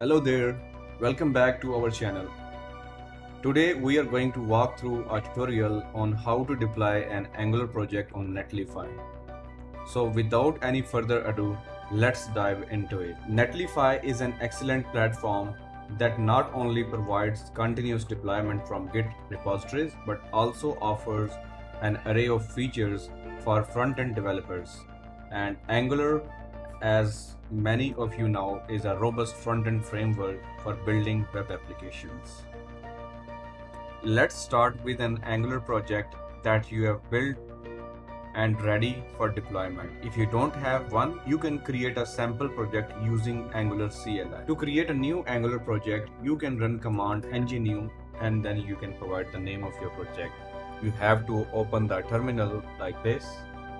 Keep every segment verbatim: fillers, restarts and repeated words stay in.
Hello there, welcome back to our channel. Today we are going to walk through a tutorial on how to deploy an Angular project on Netlify. So without any further ado, let's dive into it. Netlify is an excellent platform that not only provides continuous deployment from Git repositories but also offers an array of features for front-end developers. And Angular, as many of you know, is a robust front-end framework for building web applications. Let's start with an Angular project that you have built and ready for deployment. If you don't have one, you can create a sample project using Angular C L I. To create a new Angular project, you can run command ng new, and then you can provide the name of your project. You have to open the terminal like this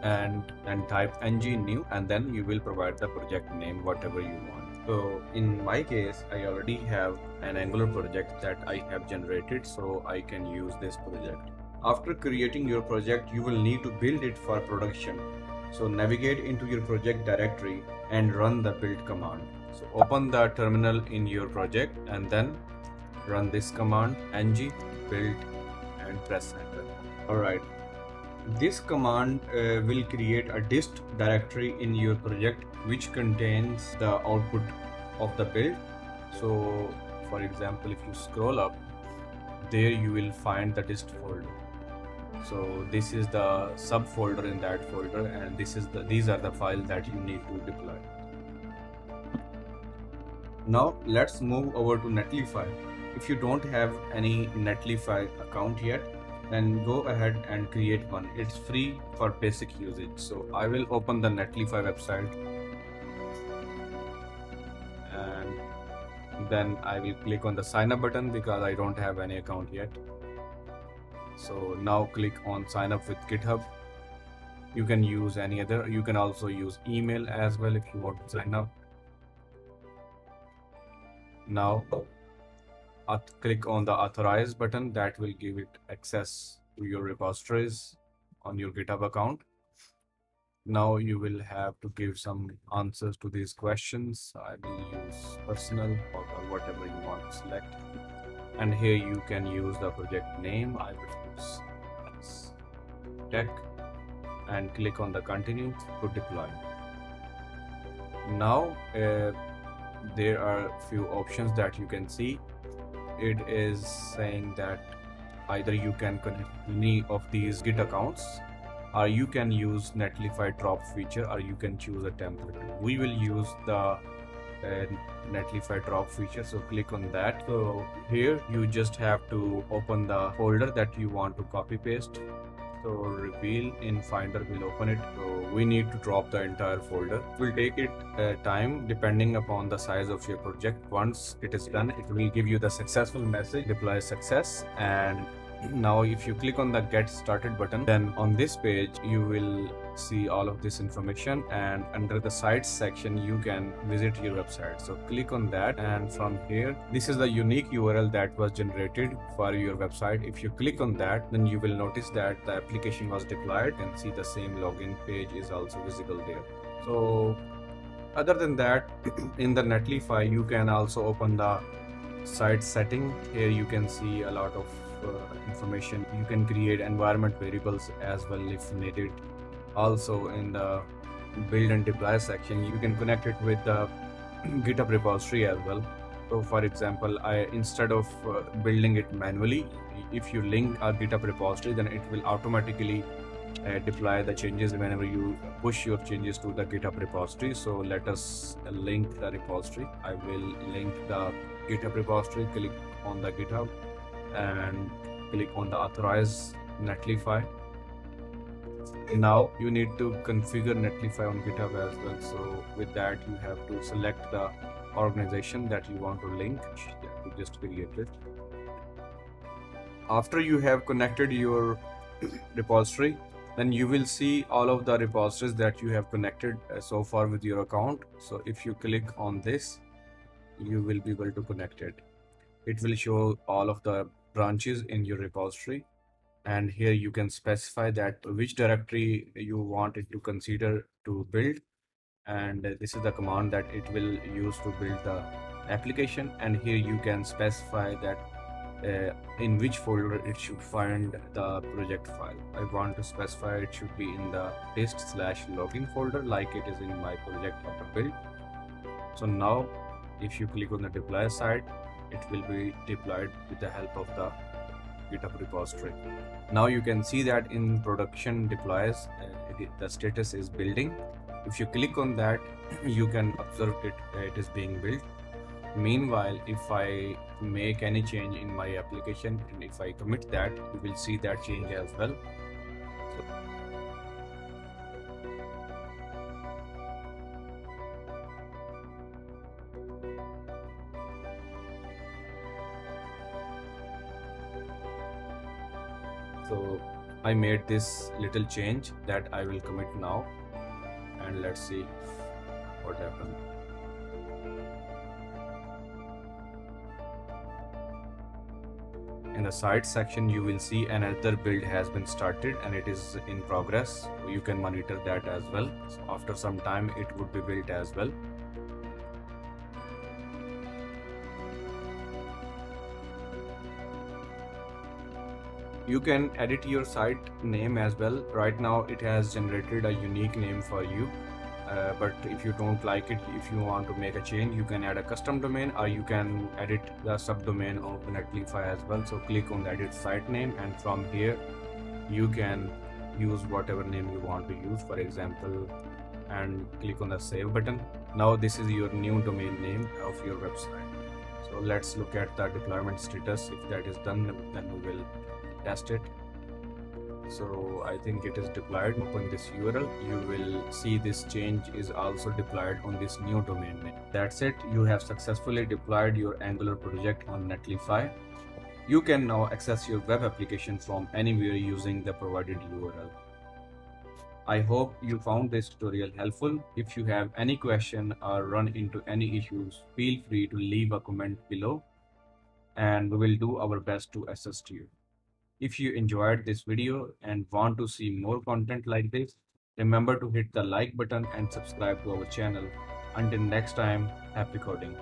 and then type ng new, and then you will provide the project name whatever you want. So in my case, I already have an Angular project that I have generated, so I can use this project. After creating your project, you will need to build it for production. So navigate into your project directory and run the build command. So open the terminal in your project and then run this command ng build and press enter. Alright. This command uh, will create a dist directory in your project which contains the output of the build. So for example, if you scroll up, there you will find the dist folder. So this is the subfolder in that folder, and this is the these are the files that you need to deploy. Now let's move over to Netlify. If you don't have any Netlify account yet, then go ahead and create one. It's free for basic usage. So I will open the Netlify website and then I will click on the sign up button because I don't have any account yet. So now click on sign up with GitHub. You can use any other. You can also use email as well if you want to sign up. Now click on the authorize button. That will give it access to your repositories on your GitHub account. Now you will have to give some answers to these questions. I will use personal or whatever you want to select. And here you can use the project name. I will use tech and click on the continue to deploy. Now uh, there are few options that you can see. It is saying that either you can connect any of these Git accounts, or you can use Netlify drop feature, or you can choose a template. We will use the uh, Netlify drop feature, so click on that. So here you just have to open the folder that you want to copy paste. So reveal in Finder will open it. So we need to drop the entire folder. It will take it uh, time depending upon the size of your project. Once it is done, it will give you the successful message, deploy success. And now if you click on the get started button, then on this page you will see all of this information, and under the sites section you can visit your website. So click on that, and from here this is the unique U R L that was generated for your website. If you click on that, then you will notice that the application was deployed and see the same login page is also visible there. So other than that, in the Netlify you can also open the site setting. Here you can see a lot of uh, information. You can create environment variables as well if needed. Also in the build and deploy section, you can connect it with the GitHub repository as well. So for example, I instead of uh, building it manually, if you link a GitHub repository, then it will automatically uh, deploy the changes whenever you push your changes to the GitHub repository. So let us link the repository. I will link the GitHub repository. Click on the GitHub and click on the authorize Netlify. Now you need to configure Netlify on GitHub as well. So with that, you have to select the organization that you want to link. You just create it. After you have connected your repository, then you will see all of the repositories that you have connected so far with your account. So if you click on this, you will be able to connect it. It will show all of the branches in your repository, and here you can specify that which directory you want it to consider to build, and this is the command that it will use to build the application, and here you can specify that uh, in which folder it should find the project file. I want to specify it should be in the test slash login folder like it is in my project auto build. So now if you click on the deploy side, it will be deployed with the help of the GitHub repository. Now you can see that in production deploys uh, it, the status is building. If you click on that, you can observe it, it is being built. Meanwhile, if I make any change in my application and if I commit that, you will see that change as well. So, So I made this little change that I will commit now, and let's see what happened. In the side section, you will see another build has been started and it is in progress. You can monitor that as well. So after some time, it would be built as well. You can edit your site name as well. Right now it has generated a unique name for you, uh, but if you don't like it, if you want to make a change, you can add a custom domain, or you can edit the subdomain of Netlify as well. So click on the edit site name, and from here you can use whatever name you want to use, for example, and click on the save button. Now this is your new domain name of your website. So let's look at the deployment status. If that is done, then we will test it. So I think it is deployed. Open this U R L. You will see this change is also deployed on this new domain name. That's it. You have successfully deployed your Angular project on Netlify. You can now access your web application from anywhere using the provided U R L. I hope you found this tutorial helpful. If you have any question or run into any issues, feel free to leave a comment below and we will do our best to assist you. If you enjoyed this video and want to see more content like this, remember to hit the like button and subscribe to our channel. Until next time, happy coding.